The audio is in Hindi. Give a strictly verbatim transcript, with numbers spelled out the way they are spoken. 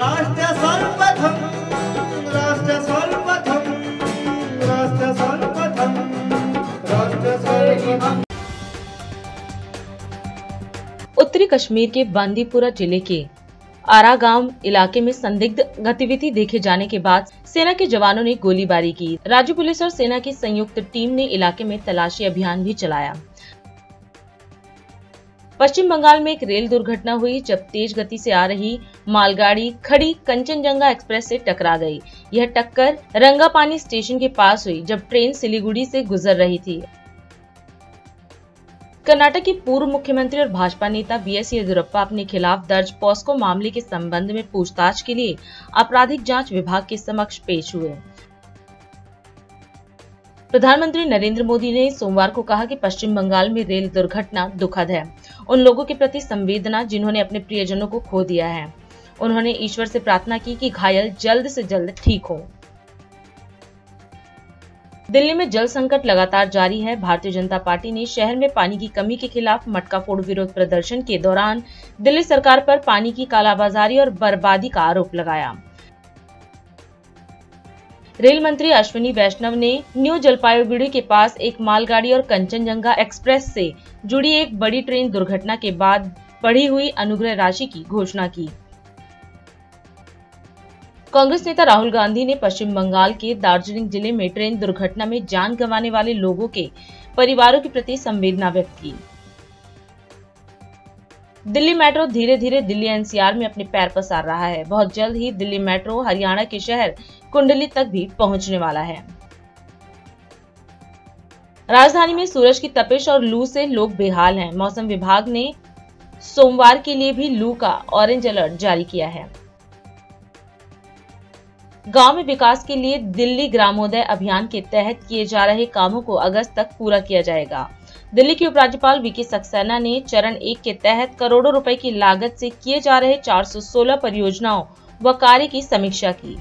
उत्तरी कश्मीर के बांदीपुरा जिले के आरा गांव इलाके में संदिग्ध गतिविधि देखे जाने के बाद सेना के जवानों ने गोलीबारी की। राज्य पुलिस और सेना की संयुक्त टीम ने इलाके में तलाशी अभियान भी चलाया। पश्चिम बंगाल में एक रेल दुर्घटना हुई जब तेज गति से आ रही मालगाड़ी खड़ी कंचनजंगा एक्सप्रेस से टकरा गई। यह टक्कर रंगापानी स्टेशन के पास हुई जब ट्रेन सिलीगुड़ी से गुजर रही थी। कर्नाटक के पूर्व मुख्यमंत्री और भाजपा नेता बीएस येदियुरप्पा अपने खिलाफ दर्ज पोक्सो मामले के संबंध में पूछताछ के लिए आपराधिक जांच विभाग के समक्ष पेश हुए। प्रधानमंत्री नरेंद्र मोदी ने सोमवार को कहा कि पश्चिम बंगाल में रेल दुर्घटना दुखद है, उन लोगों के प्रति संवेदना जिन्होंने अपने प्रियजनों को खो दिया है। उन्होंने ईश्वर से प्रार्थना की कि घायल जल्द से जल्द ठीक हो। दिल्ली में जल संकट लगातार जारी है। भारतीय जनता पार्टी ने शहर में पानी की कमी के खिलाफ मटकाफोड़ विरोध प्रदर्शन के दौरान दिल्ली सरकार पर पानी की कालाबाजारी और बर्बादी का आरोप लगाया। रेल मंत्री अश्विनी वैष्णव ने न्यू जलपाईगुड़ी के पास एक मालगाड़ी और कंचनजंगा एक्सप्रेस से जुड़ी एक बड़ी ट्रेन दुर्घटना के बाद बढ़ी हुई अनुग्रह राशि की घोषणा की। कांग्रेस नेता राहुल गांधी ने पश्चिम बंगाल के दार्जिलिंग जिले में ट्रेन दुर्घटना में जान गंवाने वाले लोगों के परिवारों के प्रति संवेदना व्यक्त की। दिल्ली मेट्रो धीरे धीरे दिल्ली एनसीआर में अपने पैर पसार रहा है। बहुत जल्द ही दिल्ली मेट्रो हरियाणा के शहर कुंडली तक भी पहुंचने वाला है। राजधानी में सूरज की तपिश और लू से लोग बेहाल हैं। मौसम विभाग ने सोमवार के लिए भी लू का ऑरेंज अलर्ट जारी किया है। गांव में विकास के लिए दिल्ली ग्रामोदय अभियान के तहत किए जा रहे कामों को अगस्त तक पूरा किया जाएगा। दिल्ली की उपराज्यपाल वी के सक्सेना ने चरण एक के तहत करोड़ों रुपए की लागत से किए जा रहे चार सौ सोलह परियोजनाओं व कार्य की समीक्षा की।